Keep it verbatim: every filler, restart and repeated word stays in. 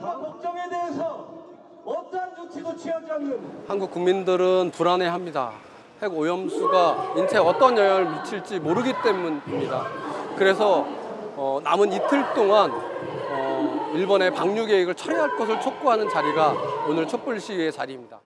다 걱정에 대해서 어떠한 조치도 취하지 않는 한국 국민들은 불안해합니다. 핵 오염수가 인체에 어떤 영향을 미칠지 모르기 때문입니다. 그래서 어, 남은 이틀 동안 어, 일본의 방류 계획을 철회할 것을 촉구하는 자리가 오늘 촛불 시위의 자리입니다.